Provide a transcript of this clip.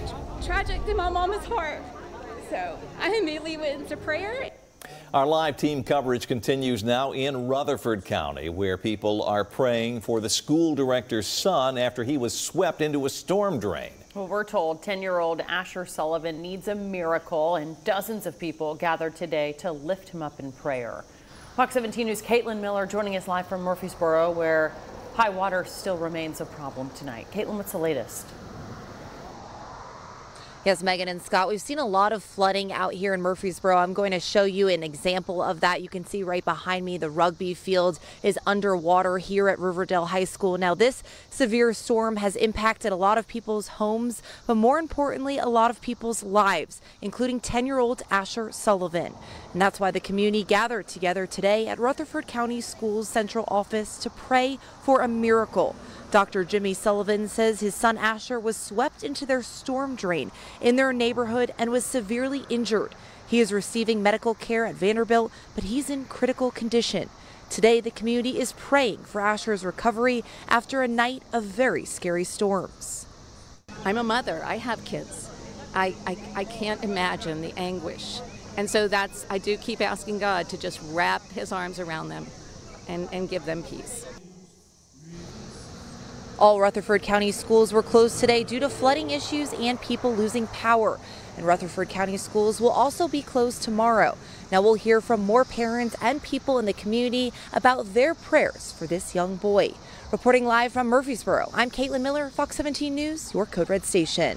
very tragic to my mama's heart. So I immediately went into prayer. Our live team coverage continues now in Rutherford County, where people are praying for the school director's son after he was swept into a storm drain. Well, we're told 10-year-old Asher Sullivan needs a miracle, and dozens of people gathered today to lift him up in prayer. Fox 17 News' Caitlin Miller joining us live from Murfreesboro, where high water still remains a problem tonight. Caitlin, what's the latest? Yes, Megan and Scott, we've seen a lot of flooding out here in Murfreesboro. I'm going to show you an example of that. You can see right behind me, the rugby field is underwater here at Riverdale High School. Now, this severe storm has impacted a lot of people's homes, but more importantly, a lot of people's lives, including 10-year-old Asher Sullivan. And that's why the community gathered together today at Rutherford County Schools Central Office to pray for a miracle. Dr. Jimmy Sullivan says his son Asher was swept into their storm drain in their neighborhood and was severely injured. He is receiving medical care at Vanderbilt, but he's in critical condition. Today, the community is praying for Asher's recovery after a night of very scary storms. I'm a mother. I have kids. I can't imagine the anguish. And so I do keep asking God to just wrap his arms around them and give them peace. All Rutherford County schools were closed today due to flooding issues and people losing power. And Rutherford County schools will also be closed tomorrow. Now we'll hear from more parents and people in the community about their prayers for this young boy. Reporting live from Murfreesboro, I'm Caitlin Miller, Fox 17 News, your Code Red station.